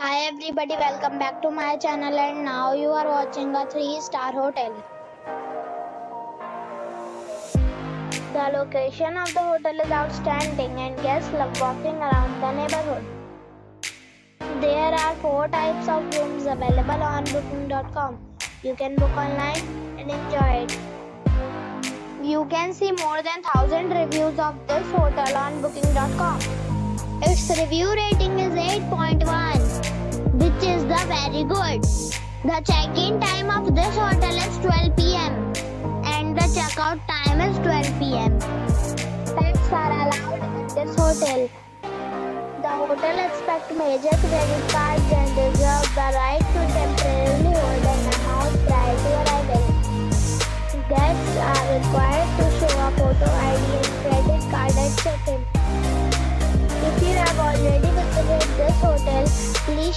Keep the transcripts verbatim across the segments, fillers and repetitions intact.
Hi everybody, welcome back to my channel and now you are watching a three star hotel. The location of the hotel is outstanding and guests love walking around the neighborhood. There are four types of rooms available on booking dot com. You can book online and enjoy it. You can see more than one thousand reviews of this hotel on booking dot com. Its review rating is eight point one. which is the very good. The check-in time of this hotel is twelve p m and the check-out time is twelve p m Pets are allowed at this hotel. The hotel accepts major credit cards and reserves the right to temporarily hold an amount prior to arrival. Guests are required to show a photo I D and credit card at check-in. If you have already visited this hotel, please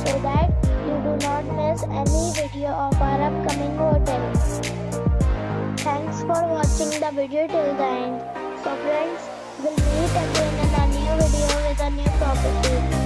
so that you do not miss any video of our upcoming hotel. Thanks for watching the video till the end. So friends, we'll meet again in a new video with a new property.